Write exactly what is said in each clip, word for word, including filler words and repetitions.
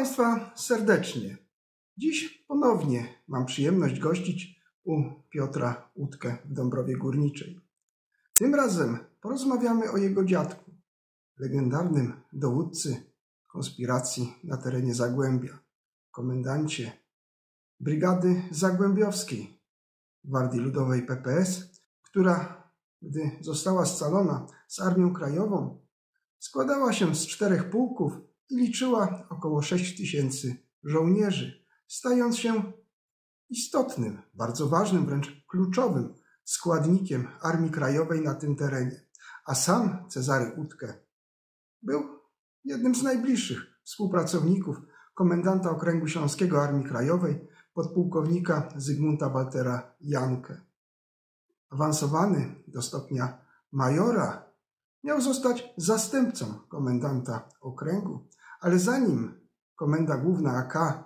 Państwa serdecznie. Dziś ponownie mam przyjemność gościć u Piotra Uthke w Dąbrowie Górniczej. Tym razem porozmawiamy o jego dziadku, legendarnym dowódcy konspiracji na terenie Zagłębia, komendancie Brygady Zagłębiowskiej Gwardii Ludowej P P S, która, gdy została scalona z Armią Krajową, składała się z czterech pułków i liczyła około sześć tysięcy żołnierzy, stając się istotnym, bardzo ważnym, wręcz kluczowym składnikiem Armii Krajowej na tym terenie. A sam Cezary Uthke był jednym z najbliższych współpracowników komendanta Okręgu Śląskiego Armii Krajowej, podpułkownika Zygmunta Waltera-Janke. Awansowany do stopnia majora, miał zostać zastępcą komendanta okręgu, ale zanim Komenda Główna A K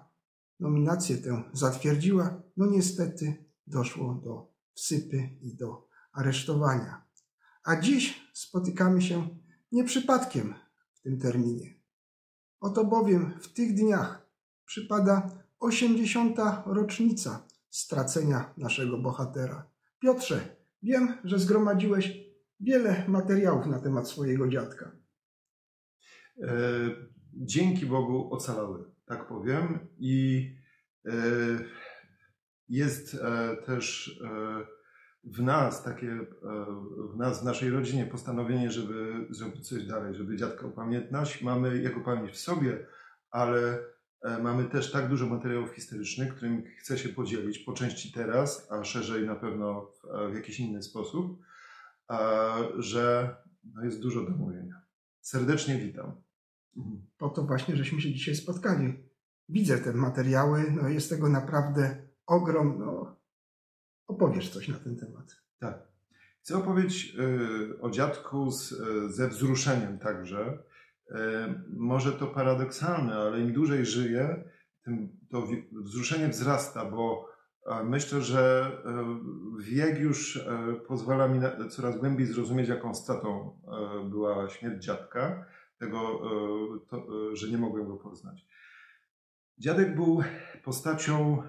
nominację tę zatwierdziła, no niestety doszło do wsypy i do aresztowania. A dziś spotykamy się nie przypadkiem w tym terminie. Oto bowiem w tych dniach przypada osiemdziesiąta rocznica stracenia naszego bohatera. Piotrze, wiem, że zgromadziłeś wiele materiałów na temat swojego dziadka. E, dzięki Bogu ocalały, tak powiem. I e, jest e, też e, w nas takie, e, w nas, w naszej rodzinie postanowienie, żeby zrobić coś dalej, żeby dziadka upamiętnać. Mamy jego pamięć w sobie, ale e, mamy też tak dużo materiałów historycznych, którymi chcę się podzielić, po części teraz, a szerzej na pewno w, w jakiś inny sposób, że no jest dużo do mówienia. Serdecznie witam. Po to właśnie, żeśmy się dzisiaj spotkali. Widzę te materiały, no jest tego naprawdę ogrom. No, opowiesz coś na ten temat. Tak. Chcę opowiedzieć y, o dziadku z, ze wzruszeniem także. Y, może to paradoksalne, ale im dłużej żyję, tym to wzruszenie wzrasta, bo myślę, że wiek już pozwala mi coraz głębiej zrozumieć, jaką stratą była śmierć dziadka, tego, to, że nie mogłem go poznać. Dziadek był postacią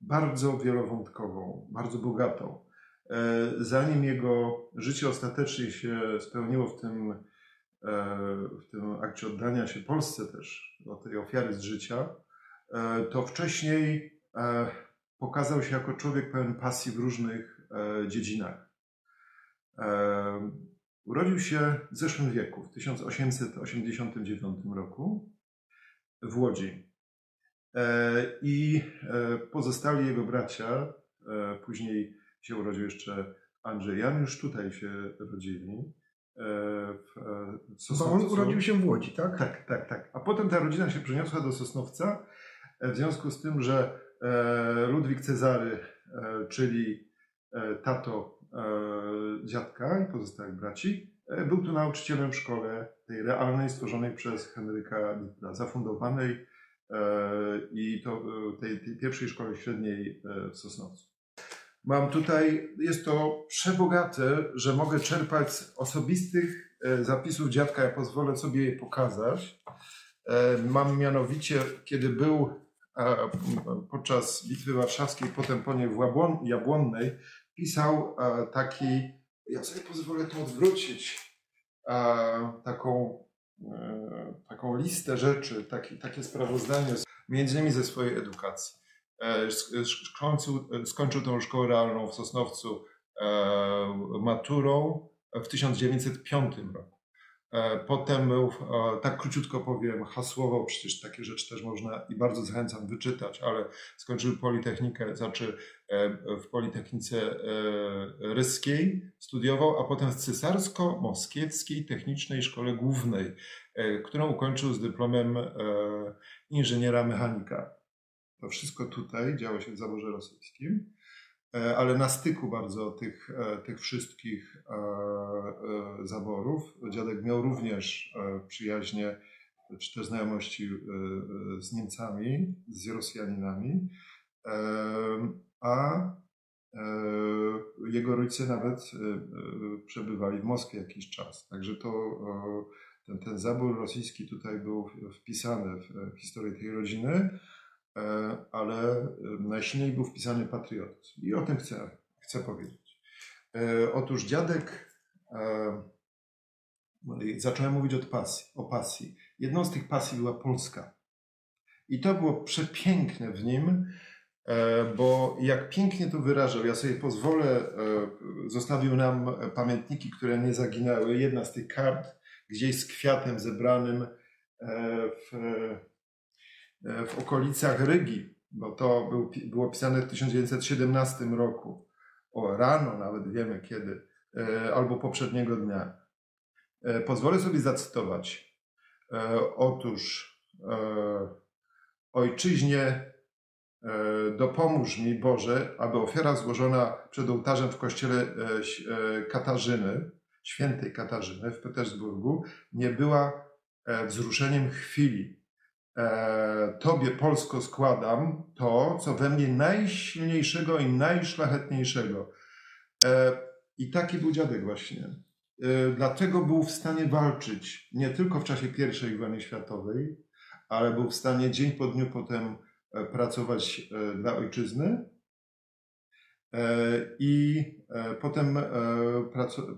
bardzo wielowątkową, bardzo bogatą. Zanim jego życie ostatecznie się spełniło w tym, w tym akcie oddania się Polsce też, do tej ofiary z życia, to wcześniej pokazał się jako człowiek pełen pasji w różnych dziedzinach. Urodził się w zeszłym wieku, w tysiąc osiemset osiemdziesiątym dziewiątym roku w Łodzi. I pozostali jego bracia, później się urodził jeszcze Andrzej Jan, już tutaj się rodzili. W Sosnowcu. Bo on urodził się w Łodzi, tak? Tak, tak, tak. A potem ta rodzina się przeniosła do Sosnowca. W związku z tym, że Ludwik Cezary, czyli tato dziadka i pozostałych braci, był tu nauczycielem w szkole tej realnej, stworzonej przez Henryka Litla, zafundowanej i to, tej, tej pierwszej szkole średniej w Sosnowcu. Mam tutaj, jest to przebogate, że mogę czerpać z osobistych zapisów dziadka, ja pozwolę sobie je pokazać. Mam mianowicie, kiedy był podczas Bitwy Warszawskiej, potem po niej w Jabłonnej, pisał taki, ja sobie pozwolę to odwrócić, taką, taką listę rzeczy, taki, takie sprawozdanie, między innymi ze swojej edukacji. Skończył, skończył tę szkołę realną w Sosnowcu maturą w tysiąc dziewięćset piątym roku. Potem był, tak króciutko powiem, hasłowo, przecież takie rzeczy też można i bardzo zachęcam wyczytać, ale skończył Politechnikę, znaczy w Politechnice Ryskiej studiował, a potem w Cesarsko-Moskiewskiej Technicznej Szkole Głównej, którą ukończył z dyplomem inżyniera mechanika. To wszystko tutaj działo się w zaborze rosyjskim, ale na styku bardzo tych, tych wszystkich zaborów. Dziadek miał również przyjaźnie czy też znajomości z Niemcami, z Rosjaninami, a jego rodzice nawet przebywali w Moskwie jakiś czas. Także to, ten, ten zabór rosyjski tutaj był wpisany w historię tej rodziny, ale najsilniej był wpisany patriotyzm. I o tym chcę, chcę powiedzieć. Otóż dziadek, zacząłem mówić od pasji, o pasji. Jedną z tych pasji była Polska. I to było przepiękne w nim, bo jak pięknie to wyrażał, ja sobie pozwolę, zostawił nam pamiętniki, które nie zaginęły. Jedna z tych kart, gdzieś z kwiatem zebranym w, w okolicach Rygi, bo to był, było pisane w tysiąc dziewięćset siedemnastym roku, o rano nawet wiemy kiedy, albo poprzedniego dnia. Pozwolę sobie zacytować. Otóż ojczyźnie dopomóż mi, Boże, aby ofiara złożona przed ołtarzem w kościele Katarzyny, świętej Katarzyny w Petersburgu, nie była wzruszeniem chwili. Tobie, Polsko, składam to, co we mnie najsilniejszego i najszlachetniejszego. I taki był dziadek właśnie. Dlatego był w stanie walczyć nie tylko w czasie pierwszej wojny światowej, ale był w stanie dzień po dniu potem pracować dla ojczyzny i potem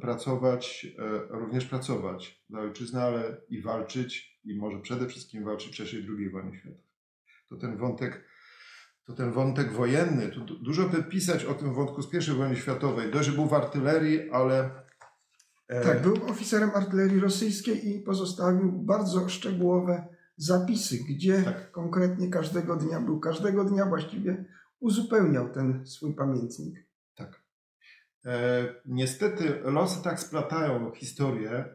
pracować, również pracować dla ojczyzny, ale i walczyć, i może przede wszystkim walczyć w czasie drugiej wojny światowej. To ten wątek, to ten wątek wojenny, tu dużo by pisać o tym wątku z pierwszej wojny światowej. Dość, że był w artylerii, ale... Tak, był oficerem artylerii rosyjskiej i pozostawił bardzo szczegółowe zapisy, gdzie tak konkretnie każdego dnia był. Każdego dnia właściwie uzupełniał ten swój pamiętnik. Tak. E, niestety losy tak splatają historię e,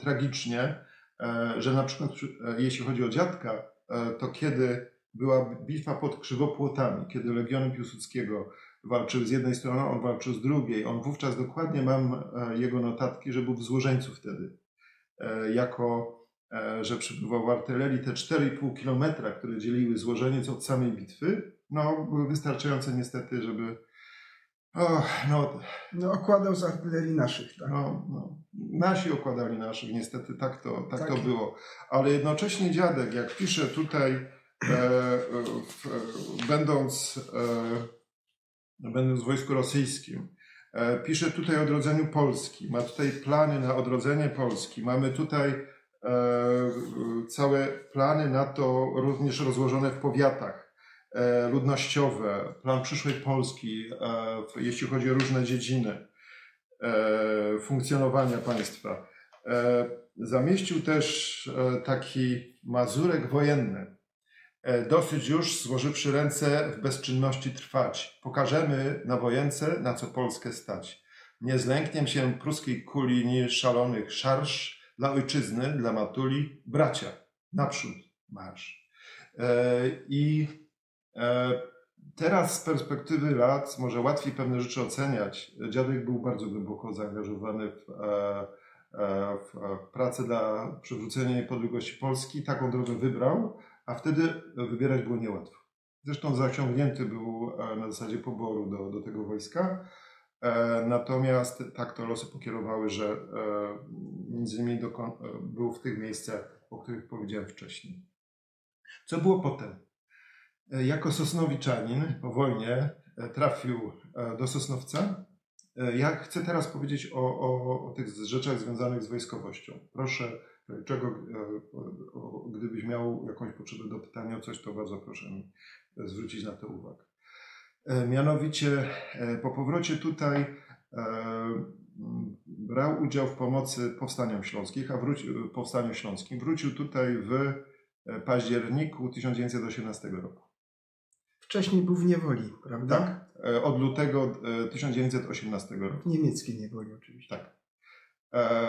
tragicznie, e, że na przykład e, jeśli chodzi o dziadka, e, to kiedy była bitwa pod Krzywopłotami, kiedy Legiony Piłsudskiego walczył z jednej strony, on walczył z drugiej. On wówczas, dokładnie mam e, jego notatki, że był w Złożeńcu wtedy, e, jako że przybywał w artylerii, te cztery i pół kilometra, które dzieliły Złożeniec od samej bitwy, no, były wystarczające niestety, żeby... Oh, no, no, okładał z artylerii naszych, tak? No, no, nasi okładali naszych, niestety tak to, tak to było. Ale jednocześnie dziadek, jak pisze tutaj, e, w, e, będąc, e, będąc w wojsku rosyjskim, e, pisze tutaj o odrodzeniu Polski, ma tutaj plany na odrodzenie Polski, mamy tutaj E, całe plany na to również rozłożone w powiatach, e, ludnościowe, plan przyszłej Polski, e, w, jeśli chodzi o różne dziedziny e, funkcjonowania państwa. E, zamieścił też e, taki mazurek wojenny. E, dosyć już, złożywszy ręce, w bezczynności trwać. Pokażemy na wojence, na co Polskę stać. Nie zlękniem się pruskiej kuli, nie szalonych szarż. Dla ojczyzny, dla Matuli, bracia, naprzód marsz. E, I e, teraz z perspektywy lat może łatwiej pewne rzeczy oceniać. Dziadek był bardzo głęboko zaangażowany w, e, w pracę dla przywrócenia niepodległości Polski. Taką drogę wybrał, a wtedy wybierać było niełatwo. Zresztą zaciągnięty był na zasadzie poboru do, do tego wojska. Natomiast tak to losy pokierowały, że między innymi był w tych miejscach, o których powiedziałem wcześniej. Co było potem? Jako sosnowiczanin po wojnie trafił do Sosnowca. Ja chcę teraz powiedzieć o, o, o tych rzeczach związanych z wojskowością. Proszę, czego, gdybyś miał jakąś potrzebę do pytania o coś, to bardzo proszę mi zwrócić na to uwagę. Mianowicie po powrocie tutaj e, brał udział w pomocy powstaniom śląskich, a wrócił, powstaniu śląskim. Wrócił tutaj w październiku tysiąc dziewięćset osiemnastego roku. Wcześniej był w niewoli, prawda? Tak, od lutego tysiąc dziewięćset osiemnastego roku. Niemieckiej niewoli oczywiście. Tak. E,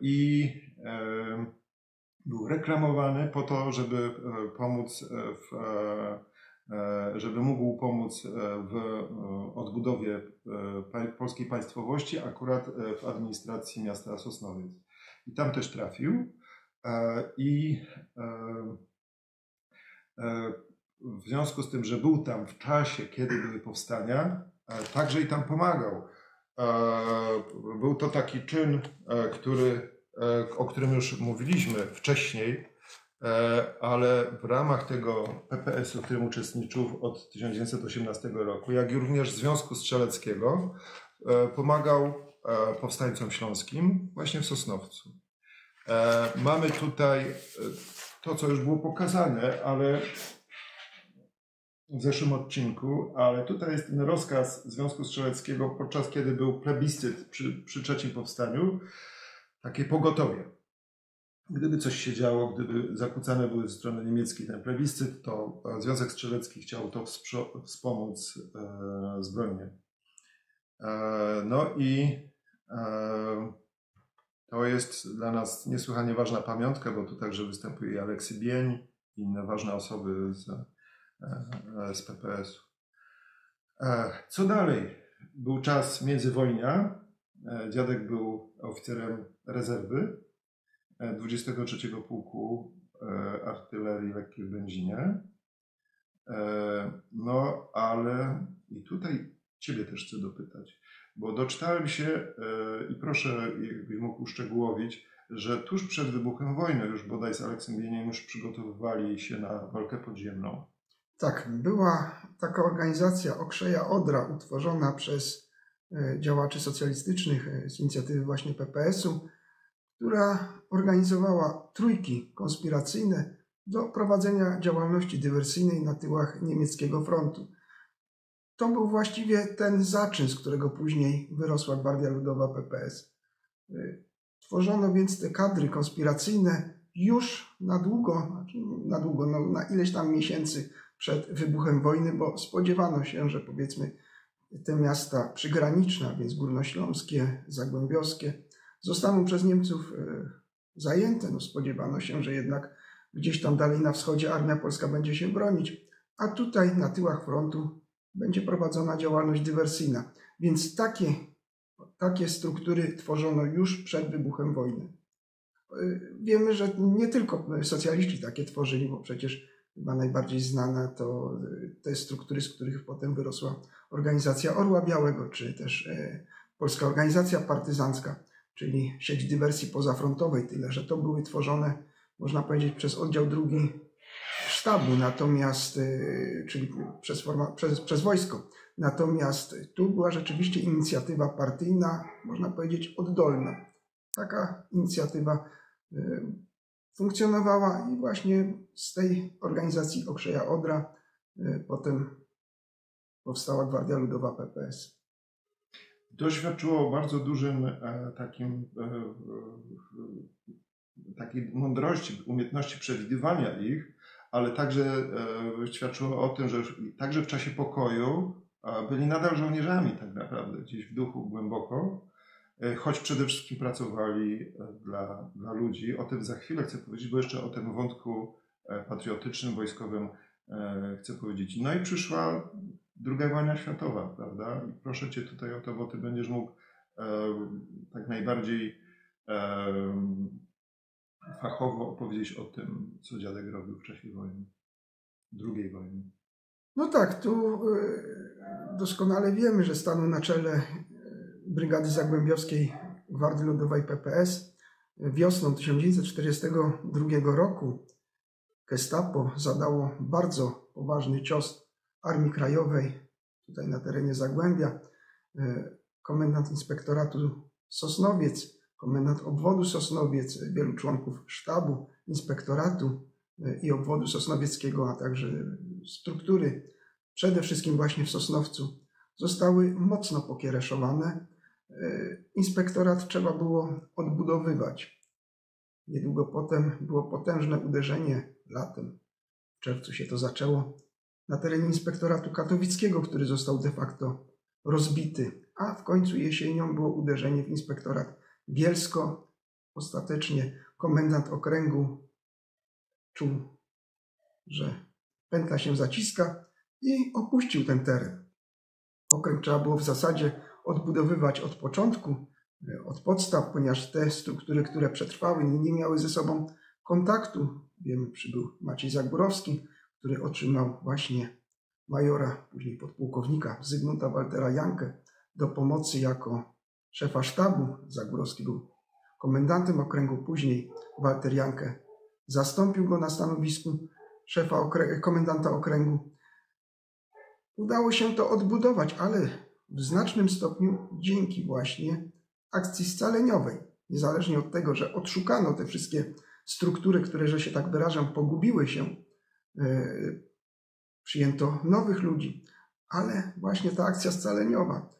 I e, był reklamowany po to, żeby pomóc w... żeby mógł pomóc w odbudowie polskiej państwowości, akurat w administracji miasta Sosnowiec. I tam też trafił. I w związku z tym, że był tam w czasie, kiedy były powstania, także i tam pomagał. Był to taki czyn, który o którym już mówiliśmy wcześniej, ale w ramach tego P P S-u, w którym uczestniczył od tysiąc dziewięćset osiemnastego roku, jak również Związku Strzeleckiego, pomagał powstańcom śląskim właśnie w Sosnowcu. Mamy tutaj to, co już było pokazane, ale w zeszłym odcinku, ale tutaj jest ten rozkaz Związku Strzeleckiego, podczas kiedy był plebiscyt przy, przy trzecim powstaniu, takie pogotowie. Gdyby coś się działo, gdyby zakłócane były ze strony niemieckiej ten plebiscyt, to Związek Strzelecki chciał to wspomóc e, zbrojnie. E, no i e, to jest dla nas niesłychanie ważna pamiątka, bo tu także występuje Aleksy Bień i inne ważne osoby z, e, z P P S-u. E, co dalej? Był czas międzywojnia. E, dziadek był oficerem rezerwy dwudziestego trzeciego Pułku e, Artylerii Lekkiej w Będzinie. E, no ale i tutaj Ciebie też chcę dopytać, bo doczytałem się e, i proszę, jakbyś mógł uszczegółowić, że tuż przed wybuchem wojny już bodaj z Aleksem Bieniem już przygotowywali się na walkę podziemną. Tak, była taka organizacja Okrzeja Odra utworzona przez e, działaczy socjalistycznych e, z inicjatywy właśnie P P S-u, która organizowała trójki konspiracyjne do prowadzenia działalności dywersyjnej na tyłach niemieckiego frontu. To był właściwie ten zaczyn, z którego później wyrosła Gwardia Ludowa P P S. Tworzono więc te kadry konspiracyjne już na długo, na długo, no, na ileś tam miesięcy przed wybuchem wojny, bo spodziewano się, że powiedzmy te miasta przygraniczne, więc górnośląskie, zagłębiowskie, zostaną przez Niemców zajęte. No, spodziewano się, że jednak gdzieś tam dalej na wschodzie Armia Polska będzie się bronić, a tutaj na tyłach frontu będzie prowadzona działalność dywersyjna. Więc takie, takie struktury tworzono już przed wybuchem wojny. Wiemy, że nie tylko socjaliści takie tworzyli, bo przecież chyba najbardziej znana to te struktury, z których potem wyrosła organizacja Orła Białego, czy też Polska Organizacja Partyzancka, czyli sieć dywersji pozafrontowej, tyle że to były tworzone, można powiedzieć, przez oddział drugi sztabu, natomiast, czyli przez, forma, przez, przez wojsko. Natomiast tu była rzeczywiście inicjatywa partyjna, można powiedzieć, oddolna. Taka inicjatywa funkcjonowała i właśnie z tej organizacji Okrzeja Odra potem powstała Gwardia Ludowa P P S. To świadczyło o bardzo dużym e, takim, e, e, takiej mądrości, umiejętności przewidywania ich, ale także e, świadczyło o tym, że już, także w czasie pokoju e, byli nadal żołnierzami tak naprawdę, gdzieś w duchu głęboko, e, choć przede wszystkim pracowali dla, dla ludzi. O tym za chwilę chcę powiedzieć, bo jeszcze o tym wątku patriotycznym, wojskowym e, chcę powiedzieć. No i przyszła Druga wojna światowa, prawda? I proszę Cię tutaj o to, bo Ty będziesz mógł e, tak najbardziej e, fachowo opowiedzieć o tym, co dziadek robił w czasie wojny, drugiej wojny. No tak, tu doskonale wiemy, że stanął na czele Brygady Zagłębiowskiej Gwardii Ludowej P P S wiosną tysiąc dziewięćset czterdziestego drugiego roku. Gestapo zadało bardzo poważny cios Armii Krajowej, tutaj na terenie Zagłębia. Komendant Inspektoratu Sosnowiec, komendant obwodu Sosnowiec, wielu członków sztabu, inspektoratu i obwodu sosnowieckiego, a także struktury, przede wszystkim właśnie w Sosnowcu, zostały mocno pokiereszowane. Inspektorat trzeba było odbudowywać. Niedługo potem było potężne uderzenie latem. W czerwcu się to zaczęło. Na terenie Inspektoratu Katowickiego, który został de facto rozbity, a w końcu jesienią było uderzenie w Inspektorat Bielsko. Ostatecznie komendant okręgu czuł, że pętla się zaciska i opuścił ten teren. Okręg trzeba było w zasadzie odbudowywać od początku, od podstaw, ponieważ te struktury, które przetrwały, nie miały ze sobą kontaktu. Wiemy, przybył Maciej Zagórowski, który otrzymał właśnie majora, później podpułkownika Zygmunta Waltera-Janke do pomocy jako szefa sztabu. Zagórowski był komendantem okręgu, później Walter-Janke zastąpił go na stanowisku szefa okrę komendanta okręgu. Udało się to odbudować, ale w znacznym stopniu dzięki właśnie akcji scaleniowej. Niezależnie od tego, że odszukano te wszystkie struktury, które, że się tak wyrażę, pogubiły się, yy, przyjęto nowych ludzi, ale właśnie ta akcja scaleniowa,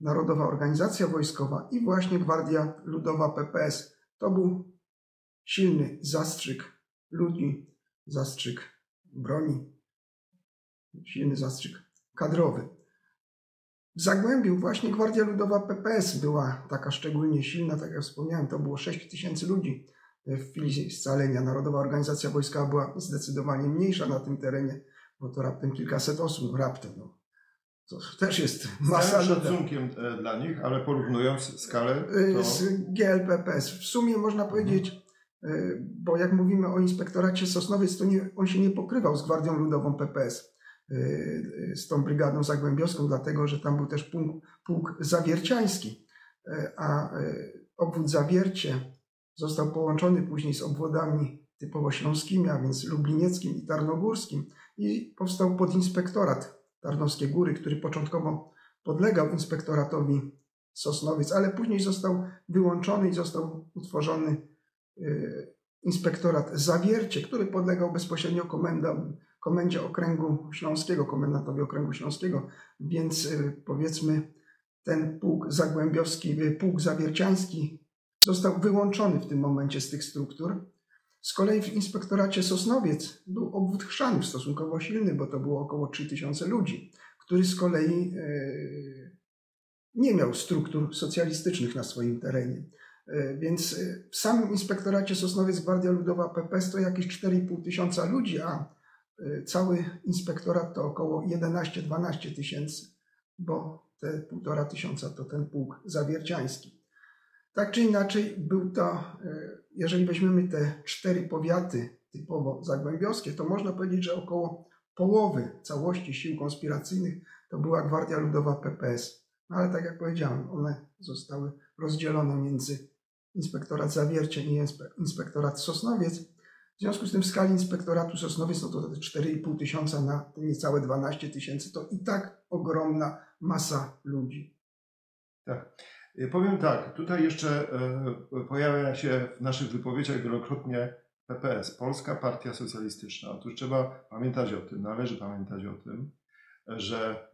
Narodowa Organizacja Wojskowa i właśnie Gwardia Ludowa P P S to był silny zastrzyk ludzi, zastrzyk broni, silny zastrzyk kadrowy. W Zagłębiu właśnie Gwardia Ludowa P P S była taka szczególnie silna, tak jak wspomniałem, to było sześć tysięcy ludzi w chwili scalenia. Narodowa Organizacja Wojskowa była zdecydowanie mniejsza na tym terenie, bo to raptem kilkaset osób, raptem. No. To też jest masa. Z szacunkiem dla nich, ale porównując skalę to... z G L P P S. W sumie można powiedzieć, mhm. bo jak mówimy o inspektoracie Sosnowiec, to nie, on się nie pokrywał z Gwardią Ludową P P S, z tą Brygadą Zagłębiowską, dlatego że tam był też pułk, pułk zawierciański, a obwód Zawiercie został połączony później z obwodami typowo śląskimi, a więc lublinieckim i tarnogórskim, i powstał podinspektorat Tarnowskie Góry, który początkowo podlegał inspektoratowi Sosnowiec, ale później został wyłączony i został utworzony y, inspektorat Zawiercie, który podlegał bezpośrednio komendom, komendzie okręgu śląskiego, komendantowi okręgu śląskiego, więc y, powiedzmy ten pułk zagłębiowski, y, pułk zawierciański został wyłączony w tym momencie z tych struktur. Z kolei w inspektoracie Sosnowiec był obwód Chrzanów, stosunkowo silny, bo to było około trzy tysiące ludzi, który z kolei yy, nie miał struktur socjalistycznych na swoim terenie. Yy, więc w samym inspektoracie Sosnowiec Gwardia Ludowa P P S to jakieś cztery i pół tysiąca ludzi, a yy, cały inspektorat to około jedenaście dwanaście tysięcy, bo te półtora tysiąca to ten pułk zawierciański. Tak czy inaczej był to, jeżeli weźmiemy te cztery powiaty typowo zagłębiowskie, to można powiedzieć, że około połowy całości sił konspiracyjnych to była Gwardia Ludowa P P S. No ale tak jak powiedziałem, one zostały rozdzielone między inspektorat Zawiercie i inspektorat Sosnowiec. W związku z tym w skali inspektoratu Sosnowiec no to te cztery i pół tysiąca na niecałe dwanaście tysięcy to i tak ogromna masa ludzi. Tak. Powiem tak, tutaj jeszcze pojawia się w naszych wypowiedziach wielokrotnie P P S, Polska Partia Socjalistyczna. Otóż trzeba pamiętać o tym, należy pamiętać o tym, że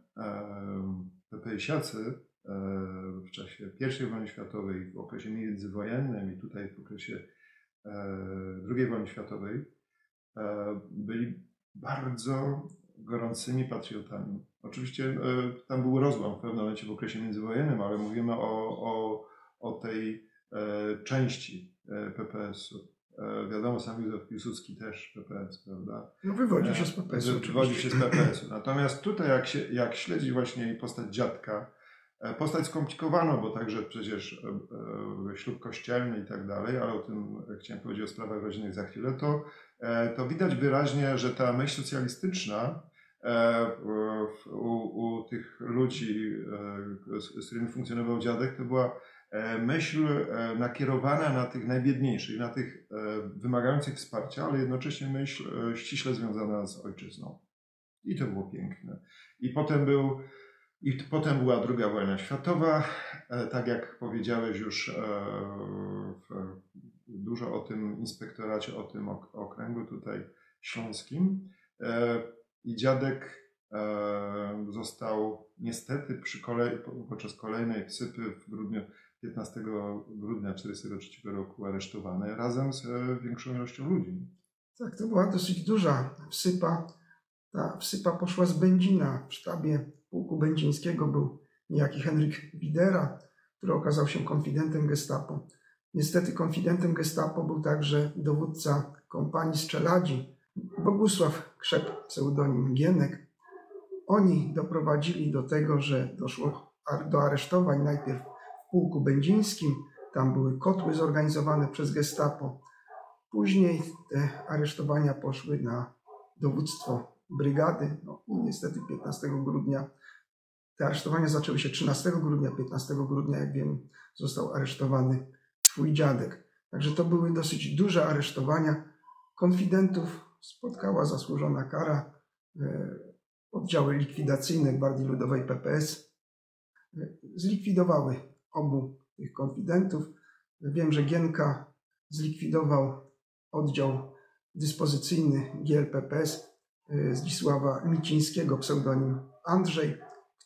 P P S-iacy w czasie pierwszej wojny światowej, w okresie międzywojennym i tutaj w okresie drugiej wojny światowej byli bardzo gorącymi patriotami. Oczywiście tam był rozłam w pewnym momencie w okresie międzywojennym, ale mówimy o, o, o tej e, części P P S-u. E, wiadomo, sam Józef Piłsudski też P P S, prawda? No wywodził się z P P S-u. Wywodził się z P P S-u. Natomiast tutaj jak, się, jak śledzi właśnie postać dziadka, postać skomplikowaną, bo także przecież e, ślub kościelny i tak dalej, ale o tym chciałem powiedzieć, o sprawach rodzinnych za chwilę, to, e, to widać wyraźnie, że ta myśl socjalistyczna U, u tych ludzi, z, z którymi funkcjonował dziadek, to była myśl nakierowana na tych najbiedniejszych, na tych wymagających wsparcia, ale jednocześnie myśl ściśle związana z ojczyzną. I to było piękne. I potem, był, i potem była druga wojna światowa. Tak jak powiedziałeś już w, dużo o tym inspektoracie, o tym okręgu tutaj śląskim. I dziadek e, został niestety przy kolei, podczas kolejnej wsypy w grudniu, piętnastego grudnia tysiąc dziewięćset czterdziestego trzeciego roku aresztowany razem z e, większą ilością ludzi. Tak, to była dosyć duża wsypa. Ta wsypa poszła z Będzina. W sztabie pułku będzińskiego był niejaki Henryk Widera, który okazał się konfidentem gestapo. Niestety konfidentem gestapo był także dowódca kompanii strzeladzi Bogusław Krzep, pseudonim Gienek. Oni doprowadzili do tego, że doszło do aresztowań najpierw w pułku będzińskim, tam były kotły zorganizowane przez gestapo. Później te aresztowania poszły na dowództwo brygady. No i niestety piętnastego grudnia, te aresztowania zaczęły się trzynastego grudnia, piętnastego grudnia, jak wiem, został aresztowany twój dziadek. Także to były dosyć duże aresztowania konfidentów. Spotkała zasłużona kara. Oddziały likwidacyjne Gwardii Ludowej P P S zlikwidowały obu tych konfidentów. Wiem, że Gienka zlikwidował oddział dyspozycyjny G L P P S Zdzisława Micińskiego, pseudonim Andrzej.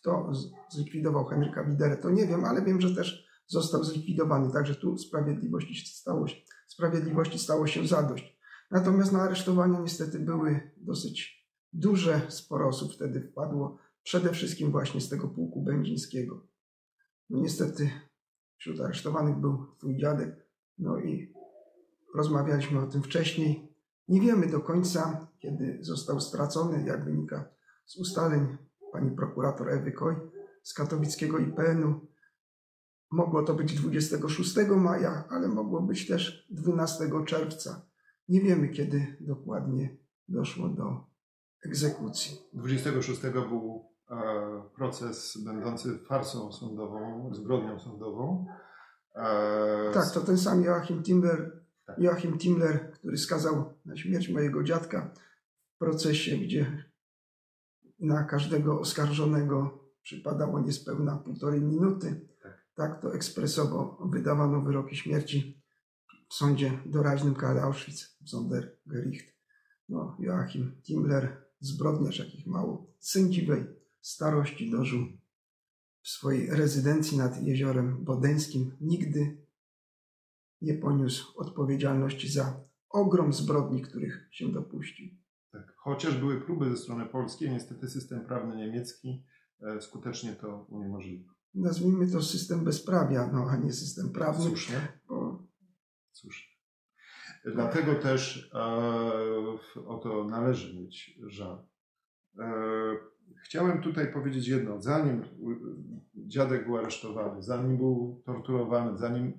Kto zlikwidował Henryka Widerę, to nie wiem, ale wiem, że też został zlikwidowany. Także tu sprawiedliwości stało się, sprawiedliwości stało się zadość. Natomiast na aresztowania niestety były dosyć duże. Sporo osób wtedy wpadło, przede wszystkim właśnie z tego pułku będzińskiego. No niestety wśród aresztowanych był twój dziadek. No i rozmawialiśmy o tym wcześniej. Nie wiemy do końca, kiedy został stracony, jak wynika z ustaleń pani prokurator Ewy Koń z katowickiego I P N-u. Mogło to być dwudziestego szóstego maja, ale mogło być też dwunastego czerwca. Nie wiemy, kiedy dokładnie doszło do egzekucji. dwudziestego szóstego był e, proces będący farsą sądową, zbrodnią sądową. E, tak, to ten sam Joachim Thümmler, tak. Joachim Thümmler, który skazał na śmierć mojego dziadka w procesie, gdzie na każdego oskarżonego przypadało niespełna półtorej minuty. Tak, tak to ekspresowo wydawano wyroki śmierci w sądzie doraźnym K L Auschwitz, Sondergericht. No, Joachim Thümmler, zbrodniarz jakich mało, sędziwej starości dożył w swojej rezydencji nad Jeziorem Bodeńskim. Nigdy nie poniósł odpowiedzialności za ogrom zbrodni, których się dopuścił. Tak. Chociaż były próby ze strony polskiej, niestety system prawny niemiecki skutecznie to uniemożliwił. Nazwijmy to system bezprawia, no, a nie system prawny. Słusznie. Bo... Słusznie. Dlatego też e, o to należy mieć żal. E, chciałem tutaj powiedzieć jedno. Zanim dziadek był aresztowany, zanim był torturowany, zanim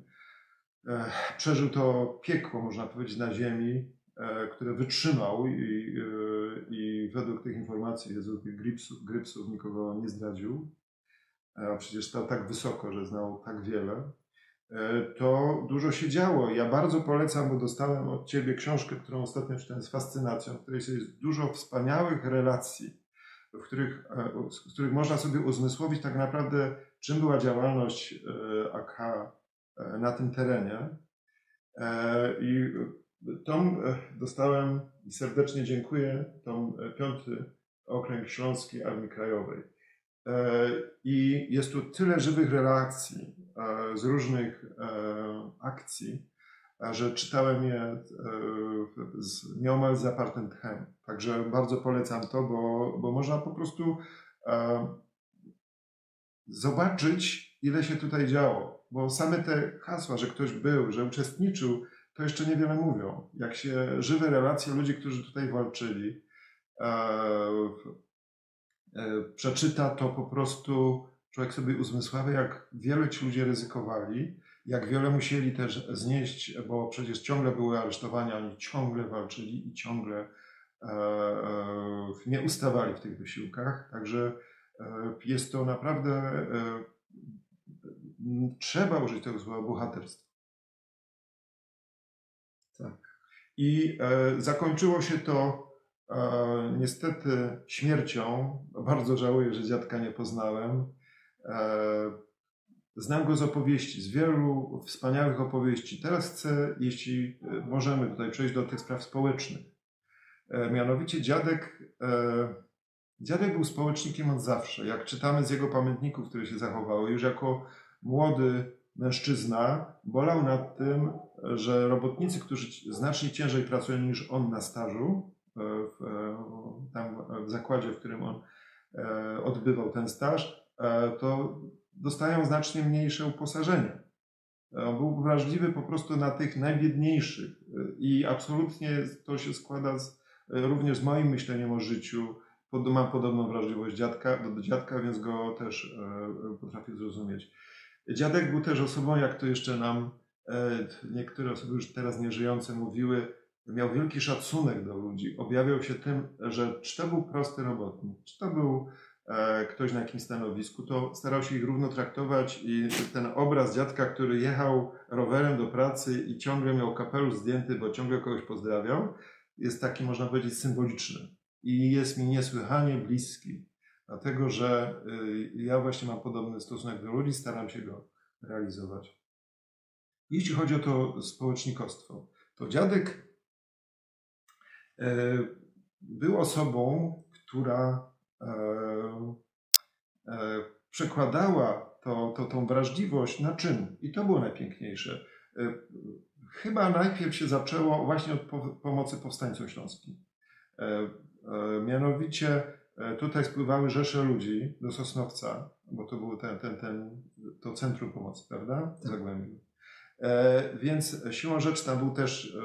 e, przeżył to piekło, można powiedzieć, na ziemi, e, które wytrzymał i, e, i według tych informacji z tych grypsów, grypsów nikogo nie zdradził, a przecież stał tak wysoko, że znał tak wiele, to dużo się działo. Ja bardzo polecam, bo dostałem od Ciebie książkę, którą ostatnio czytałem z fascynacją, w której jest dużo wspaniałych relacji, w których, z których można sobie uzmysłowić tak naprawdę, czym była działalność A K na tym terenie. I tom dostałem, i serdecznie dziękuję, tom piąty Okręg Śląski Armii Krajowej. I jest tu tyle żywych relacji z różnych akcji, że czytałem je z nieomal zapartym tchem. Także bardzo polecam to, bo, bo można po prostu zobaczyć, ile się tutaj działo. Bo same te hasła, że ktoś był, że uczestniczył, to jeszcze niewiele mówią. Jak się żywe relacje ludzi, którzy tutaj walczyli, przeczyta, to po prostu człowiek sobie uzmysławia, jak wiele ci ludzie ryzykowali, jak wiele musieli też znieść, bo przecież ciągle były aresztowania, oni ciągle walczyli i ciągle e, e, nie ustawali w tych wysiłkach. Także e, jest to naprawdę, e, trzeba użyć tego słowa bohaterstwa. Tak. I e, zakończyło się to E, niestety śmiercią. Bardzo żałuję, że dziadka nie poznałem. E, znam go z opowieści, z wielu wspaniałych opowieści. Teraz chcę, jeśli możemy tutaj przejść do tych spraw społecznych. E, mianowicie dziadek, e, dziadek był społecznikiem od zawsze. Jak czytamy z jego pamiętników, które się zachowały, już jako młody mężczyzna bolał nad tym, że robotnicy, którzy znacznie ciężej pracują niż on na stażu, W, tam w zakładzie, w którym on e, odbywał ten staż, e, to dostają znacznie mniejsze uposażenie. E, był wrażliwy po prostu na tych najbiedniejszych i absolutnie to się składa z, również z moim myśleniem o życiu. Pod, mam podobną wrażliwość dziadka, do dziadka, więc go też e, potrafię zrozumieć. Dziadek był też osobą, jak to jeszcze nam e, niektóre osoby już teraz nieżyjące mówiły, miał wielki szacunek do ludzi, objawiał się tym, że czy to był prosty robotnik, czy to był ktoś na jakimś stanowisku, to starał się ich równo traktować i ten obraz dziadka, który jechał rowerem do pracy i ciągle miał kapelusz zdjęty, bo ciągle kogoś pozdrawiał, jest taki, można powiedzieć, symboliczny i jest mi niesłychanie bliski, dlatego że ja właśnie mam podobny stosunek do ludzi, staram się go realizować. Jeśli chodzi o to społecznikostwo, to dziadek był osobą, która przekładała to, to, tą wrażliwość na czyn i to było najpiękniejsze. Chyba najpierw się zaczęło właśnie od pomocy powstańcom śląskim. Mianowicie tutaj spływały rzesze ludzi do Sosnowca, bo to było ten, ten, ten, to centrum pomocy, prawda? W Zagłębiu. Więc siłą rzeczy tam był też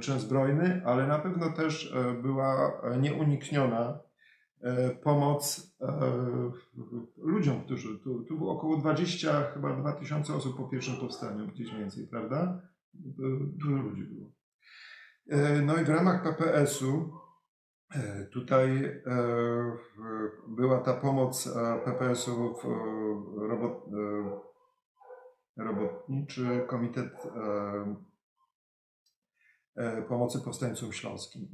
czyn zbrojny, ale na pewno też była nieunikniona pomoc ludziom, którzy... Tu, tu było około dwudziestu, chyba dwa tysiące osób po pierwszym powstaniu, gdzieś więcej, prawda? Dużo ludzi było. No i w ramach P P S-u tutaj była ta pomoc P P S-u w robot, robotniczy komitet pomocy powstańcom śląskim.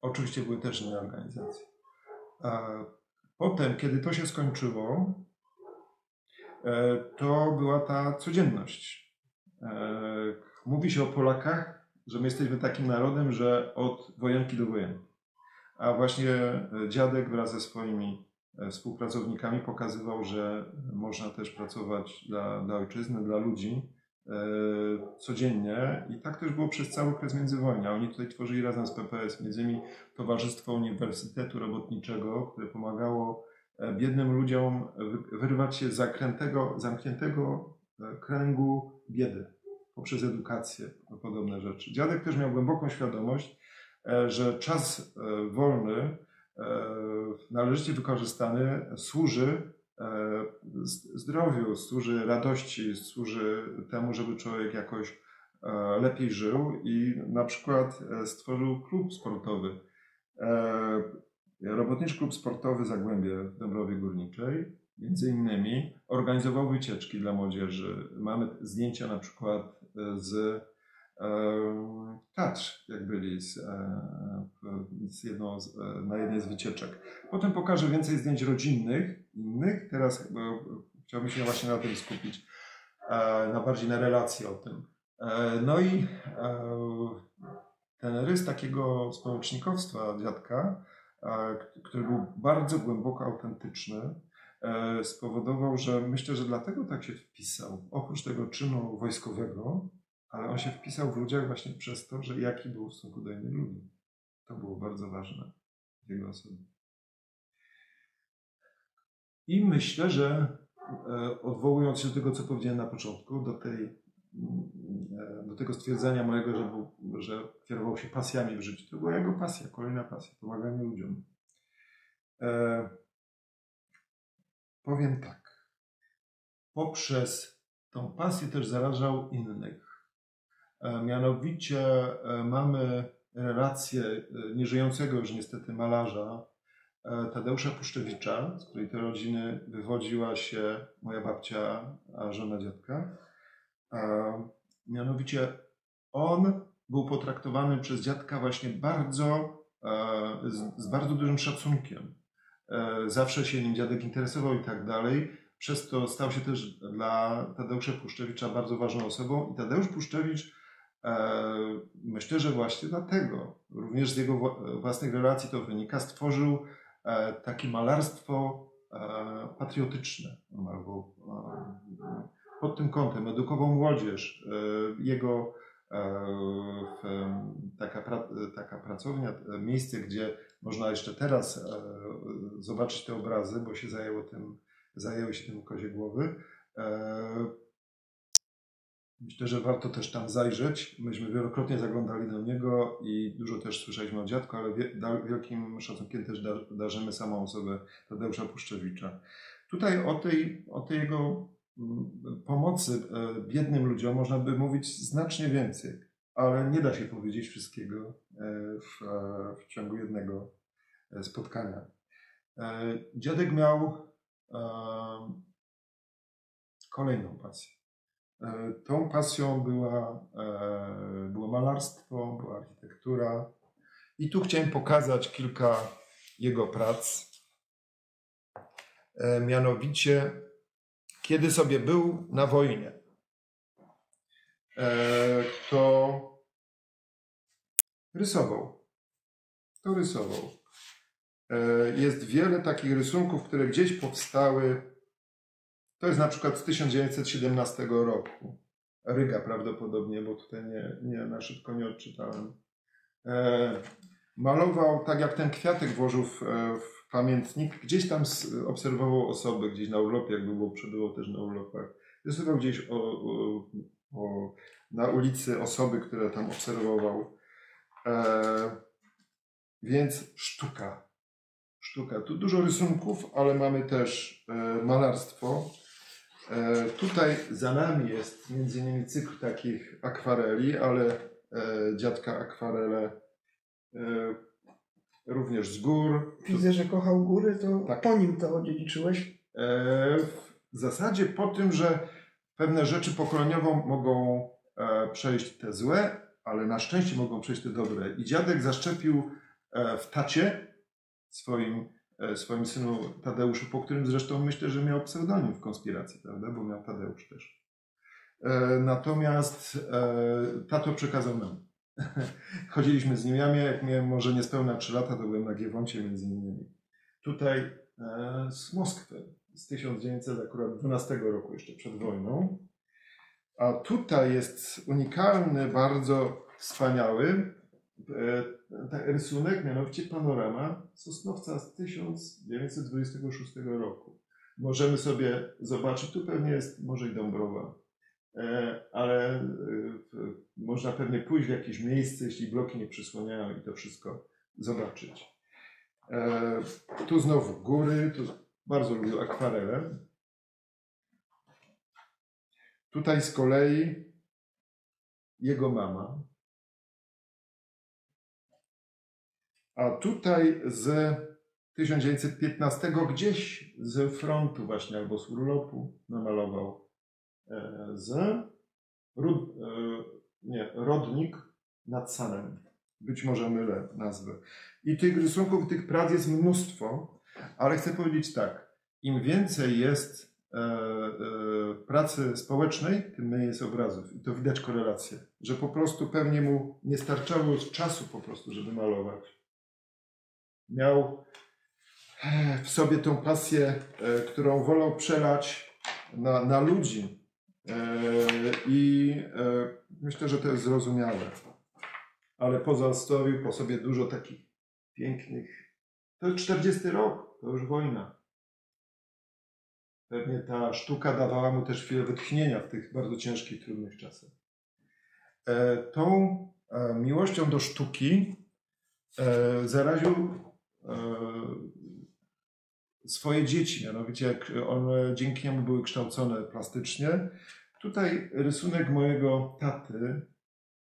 Oczywiście były też inne organizacje. Potem, kiedy to się skończyło, to była ta codzienność. Mówi się o Polakach, że my jesteśmy takim narodem, że od wojenki do wojenki. A właśnie dziadek wraz ze swoimi współpracownikami pokazywał, że można też pracować dla, dla ojczyzny, dla ludzi codziennie i tak też było przez cały okres międzywojnia. Oni tutaj tworzyli razem z P P S, między innymi Towarzystwo Uniwersytetu Robotniczego, które pomagało biednym ludziom wyrwać się z zakrętego, zamkniętego kręgu biedy poprzez edukację, podobne rzeczy. Dziadek też miał głęboką świadomość, że czas wolny, należycie wykorzystany, służy zdrowiu, służy radości, służy temu, żeby człowiek jakoś lepiej żył i na przykład stworzył klub sportowy, robotniczy klub sportowy Zagłębie w Dąbrowie Górniczej, między innymi organizował wycieczki dla młodzieży. Mamy zdjęcia na przykład z Tatr, jak byli z, z jedną z, na jednej z wycieczek. Potem pokażę więcej zdjęć rodzinnych, innych. Teraz chciałbym się właśnie na tym skupić, na bardziej na relacji o tym. No i ten rys takiego społecznikowstwa dziadka, który był bardzo głęboko autentyczny, spowodował, że myślę, że dlatego tak się wpisał, oprócz tego czynu wojskowego, ale on się wpisał w ludziach właśnie przez to, że jaki był w stosunku do innych ludzi. To było bardzo ważne w jego osobie. I myślę, że odwołując się do tego, co powiedziałem na początku, do, tej, do tego stwierdzenia mojego, że, był, że kierował się pasjami w życiu, to była jego pasja, kolejna pasja, pomaganie ludziom. E, powiem tak, poprzez tą pasję też zarażał innych. Mianowicie mamy relację nieżyjącego już niestety malarza Tadeusza Puszczewicza, z której tej rodziny wywodziła się moja babcia, a żona dziadka. Mianowicie on był potraktowany przez dziadka właśnie bardzo, z, z bardzo dużym szacunkiem. Zawsze się nim dziadek interesował i tak dalej. Przez to stał się też dla Tadeusza Puszczewicza bardzo ważną osobą i Tadeusz Puszczewicz, myślę, że właśnie dlatego, również z jego własnych relacji to wynika, stworzył takie malarstwo patriotyczne. Pod tym kątem edukował młodzież. Jego taka, taka pracownia, miejsce, gdzie można jeszcze teraz zobaczyć te obrazy, bo się zajęło tym, zajęły się tym kozie głowy. Myślę, że warto też tam zajrzeć. Myśmy wielokrotnie zaglądali do niego i dużo też słyszeliśmy o dziadku, ale wielkim szacunkiem też darzymy samą osobę Tadeusza Puszczewicza. Tutaj o tej, o tej jego pomocy biednym ludziom można by mówić znacznie więcej, ale nie da się powiedzieć wszystkiego w, w ciągu jednego spotkania. Dziadek miał kolejną pasję. Tą pasją była, było malarstwo, była architektura. I tu chciałem pokazać kilka jego prac. Mianowicie, kiedy sobie był na wojnie, to rysował. To rysował. Jest wiele takich rysunków, które gdzieś powstały. To jest na przykład z tysiąc dziewięćset siedemnastego roku. Ryga prawdopodobnie, bo tutaj nie, nie, na szybko nie odczytałem. E, malował, tak jak ten kwiatek włożył w, w pamiętnik, gdzieś tam obserwował osoby, gdzieś na urlopie, jakby było, przebywał też na urlopach. Rysował gdzieś o, o, o, na ulicy osoby, które tam obserwował. E, więc sztuka. Sztuka. Tu dużo rysunków, ale mamy też e, malarstwo. E, tutaj za nami jest między innymi cykl takich akwareli, ale e, dziadka akwarele e, również z gór. Widzę, to, że kochał góry, to tak. Po nim to odziedziczyłeś? E, w zasadzie po tym, że pewne rzeczy pokoleniowo mogą e, przejść te złe, ale na szczęście mogą przejść te dobre. I dziadek zaszczepił e, w tacie Swoim, swoim synu Tadeuszu, po którym zresztą myślę, że miał pseudonim w konspiracji, prawda? Bo miał Tadeusz też. E, natomiast e, tato przekazał nam. Chodziliśmy z nim. Ja miałem, jak miałem może niespełna trzy lata, to byłem na Giewoncie między innymi. Tutaj e, z Moskwy, z tysiąc dziewięćset dwunastego roku, jeszcze przed wojną. A tutaj jest unikalny, bardzo wspaniały rysunek, mianowicie panorama Sosnowca z tysiąc dziewięćset dwudziestego szóstego roku. Możemy sobie zobaczyć, tu pewnie jest może i Dąbrowa, ale można pewnie pójść w jakieś miejsce, jeśli bloki nie przysłaniają i to wszystko zobaczyć. Tu znowu góry, tu bardzo lubił akwarelę. Tutaj z kolei jego mama. A tutaj z tysiąc dziewięćset piętnastego gdzieś z frontu właśnie, albo z urlopu namalował z Rud, nie, Rodnik nad Sanem. Być może mylę nazwę. I tych rysunków, tych prac jest mnóstwo, ale chcę powiedzieć tak. Im więcej jest e, e, pracy społecznej, tym mniej jest obrazów. I to widać korelację, że po prostu pewnie mu nie starczało czasu po prostu, żeby malować. Miał w sobie tą pasję, e, którą wolał przelać na, na ludzi. E, I e, myślę, że to jest zrozumiałe. Ale pozostawił po sobie dużo takich pięknych. To jest czterdziesty rok, to już wojna. Pewnie ta sztuka dawała mu też chwilę wytchnienia w tych bardzo ciężkich, trudnych czasach. E, tą e, miłością do sztuki e, zaraził swoje dzieci, mianowicie one dzięki niemu były kształcone plastycznie. Tutaj rysunek mojego taty,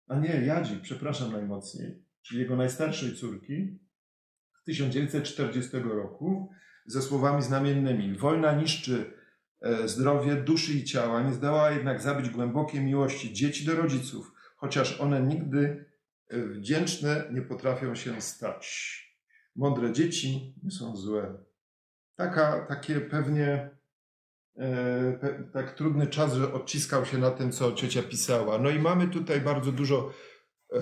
a nie, Jadzi, przepraszam najmocniej, czyli jego najstarszej córki z tysiąc dziewięćset czterdziestego roku ze słowami znamiennymi. Wojna niszczy zdrowie duszy i ciała, nie zdołała jednak zabić głębokiej miłości dzieci do rodziców, chociaż one nigdy wdzięczne nie potrafią się stać. Mądre dzieci nie są złe. Taka, takie pewnie e, pe, tak trudny czas, że odciskał się na tym, co ciocia pisała. No i mamy tutaj bardzo dużo e, e,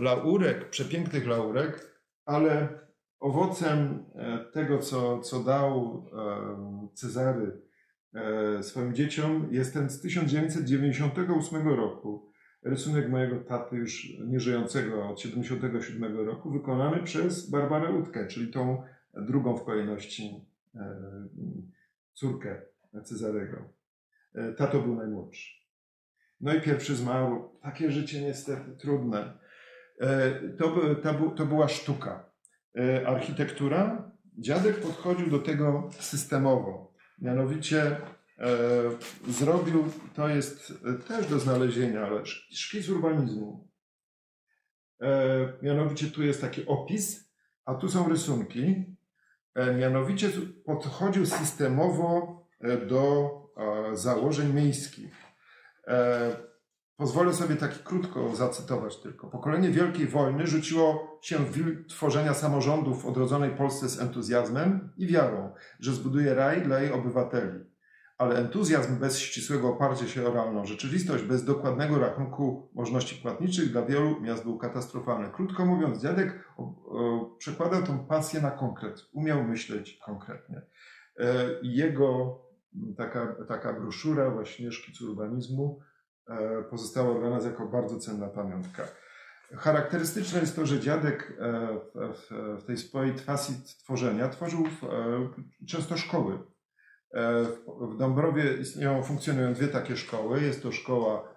laurek, przepięknych laurek, ale owocem e, tego, co, co dał e, Cezary e, swoim dzieciom, jest ten z tysiąc dziewięćset dziewięćdziesiątego ósmego roku. Rysunek mojego taty już nieżyjącego od siedemdziesiątego siódmego roku, wykonany przez Barbarę Uthke, czyli tą drugą w kolejności córkę Cezarego. Tato był najmłodszy. No i pierwszy zmarł. Takie życie niestety trudne. To, to, to była sztuka. Architektura. Dziadek podchodził do tego systemowo. Mianowicie E, zrobił, to jest też do znalezienia, ale szkic urbanizmu. E, mianowicie tu jest taki opis a tu są rysunki, mianowicie podchodził systemowo do założeń miejskich. Pozwolę sobie tak krótko zacytować tylko. Pokolenie Wielkiej Wojny rzuciło się w wir tworzenia samorządów w odrodzonej Polsce z entuzjazmem i wiarą, że zbuduje raj dla jej obywateli. Ale entuzjazm bez ścisłego oparcia się o realną rzeczywistość, bez dokładnego rachunku możliwości płatniczych dla wielu miast był katastrofalny. Krótko mówiąc, dziadek przekładał tę pasję na konkret, umiał myśleć konkretnie. Jego taka, taka broszura właśnie Szkic urbanizmu pozostała dla nas jako bardzo cenna pamiątka. Charakterystyczne jest to, że dziadek w tej swojej pasji tworzenia tworzył często szkoły. W Dąbrowie istnieją, funkcjonują dwie takie szkoły. Jest to szkoła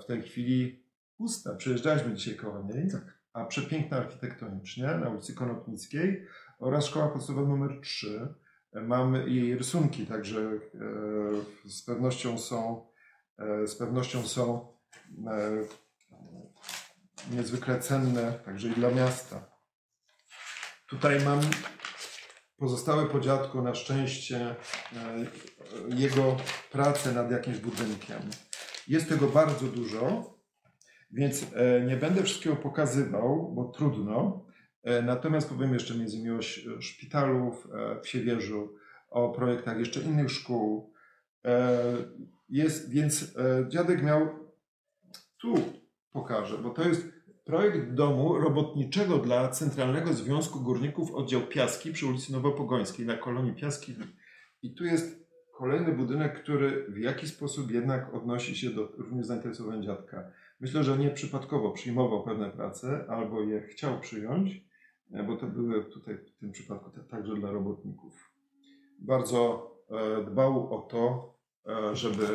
w tej chwili pusta, przejeżdżaliśmy dzisiaj koło niej, tak. A przepiękna architektonicznie na ulicy Konopnickiej oraz szkoła podstawowa numer trzy. Mamy jej rysunki, także z pewnością są z pewnością są niezwykle cenne, także i dla miasta. Tutaj mam pozostałe po dziadku, na szczęście, jego pracę nad jakimś budynkiem. Jest tego bardzo dużo, więc nie będę wszystkiego pokazywał, bo trudno. Natomiast powiem jeszcze między innymi o szpitalu w Siewierzu, o projektach jeszcze innych szkół. Jest, więc dziadek miał, tu pokażę, bo to jest projekt domu robotniczego dla Centralnego Związku Górników Oddział Piaski przy ulicy Nowopogońskiej na kolonii Piaski. I tu jest kolejny budynek, który w jakiś sposób jednak odnosi się do również zainteresowań dziadka. Myślę, że nie przypadkowo przyjmował pewne prace albo je chciał przyjąć, bo to były tutaj w tym przypadku także dla robotników. Bardzo dbał o to, żeby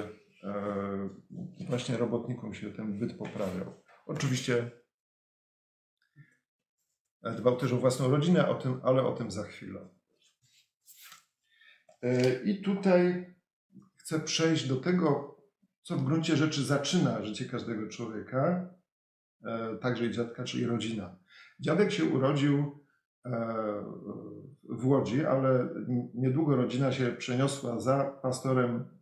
właśnie robotnikom się ten byt poprawiał. Oczywiście dbał też o własną rodzinę, o tym, ale o tym za chwilę. I tutaj chcę przejść do tego, co w gruncie rzeczy zaczyna życie każdego człowieka, także i dziadka, czyli rodzina. Dziadek się urodził w Łodzi, ale niedługo rodzina się przeniosła za pastorem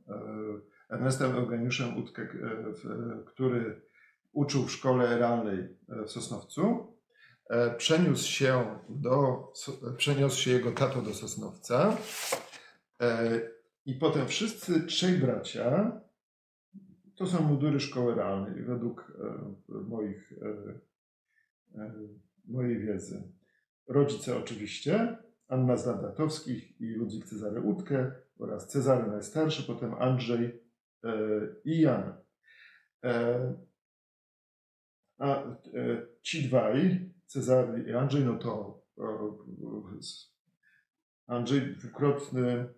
Ernestem Eugeniuszem Uthke, który uczył w szkole realnej w Sosnowcu. Przeniósł się, do, przeniósł się jego tato do Sosnowca i potem wszyscy trzej bracia to są mundury szkoły realnej według moich, mojej wiedzy. Rodzice oczywiście, Anna z Ladatowskich i Ludwik Cezary Uthke oraz Cezary najstarszy, potem Andrzej i Jan. A ci dwaj, Cezary i Andrzej, no to Andrzej dwukrotny,